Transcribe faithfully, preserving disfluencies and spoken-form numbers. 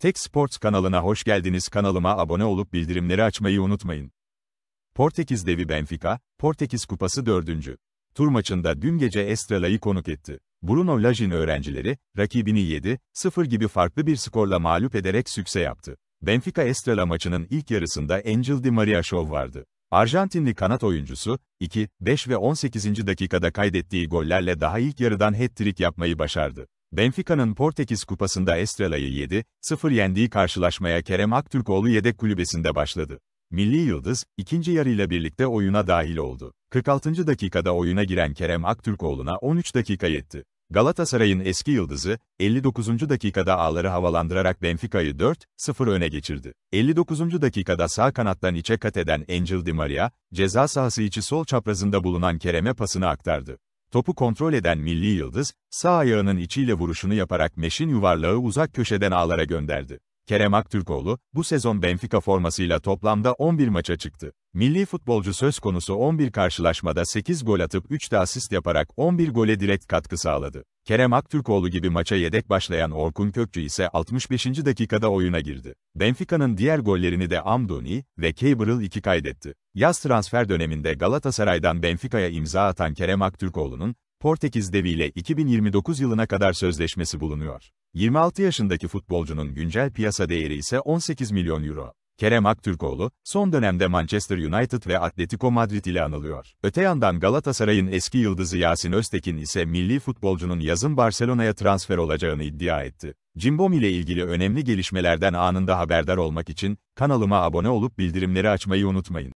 Tek Sports kanalına hoş geldiniz. Kanalıma abone olup bildirimleri açmayı unutmayın. Portekiz devi Benfica, Portekiz Kupası dördüncü tur maçında dün gece Estrela'yı konuk etti. Bruno Lajin öğrencileri, rakibini yedi sıfır gibi farklı bir skorla mağlup ederek sükse yaptı. Benfica Estrela maçının ilk yarısında Angel Di Maria şov vardı. Arjantinli kanat oyuncusu, iki, beş ve on sekizinci dakikada kaydettiği gollerle daha ilk yarıdan hat-trick yapmayı başardı. Benfica'nın Portekiz Kupası'nda Estrela'yı yedi sıfır yendiği karşılaşmaya Kerem Aktürkoğlu yedek kulübesinde başladı. Milli Yıldız, ikinci yarıyla birlikte oyuna dahil oldu. kırk altıncı dakikada oyuna giren Kerem Aktürkoğlu'na on üç dakika yetti. Galatasaray'ın eski yıldızı, elli dokuzuncu dakikada ağları havalandırarak Benfica'yı dört sıfır öne geçirdi. elli dokuzuncu dakikada sağ kanattan içe kat eden Angel Di Maria, ceza sahası içi sol çaprazında bulunan Kerem'e pasını aktardı. Topu kontrol eden milli yıldız, sağ ayağının içiyle vuruşunu yaparak meşin yuvarlağı uzak köşeden ağlara gönderdi. Kerem Aktürkoğlu, bu sezon Benfica formasıyla toplamda on bir maça çıktı. Milli futbolcu söz konusu on bir karşılaşmada sekiz gol atıp üç de asist yaparak on bir gole direkt katkı sağladı. Kerem Aktürkoğlu gibi maça yedek başlayan Orkun Kökçü ise altmış beşinci dakikada oyuna girdi. Benfica'nın diğer gollerini de Amduni ve Cabral iki kaydetti. Yaz transfer döneminde Galatasaray'dan Benfica'ya imza atan Kerem Aktürkoğlu'nun, Portekiz deviyle iki bin yirmi dokuz yılına kadar sözleşmesi bulunuyor. yirmi altı yaşındaki futbolcunun güncel piyasa değeri ise on sekiz milyon euro. Kerem Aktürkoğlu, son dönemde Manchester United ve Atletico Madrid ile anılıyor. Öte yandan Galatasaray'ın eski yıldızı Yasin Öztekin ise milli futbolcunun yazın Barcelona'ya transfer olacağını iddia etti. Cimbom ile ilgili önemli gelişmelerden anında haberdar olmak için kanalıma abone olup bildirimleri açmayı unutmayın.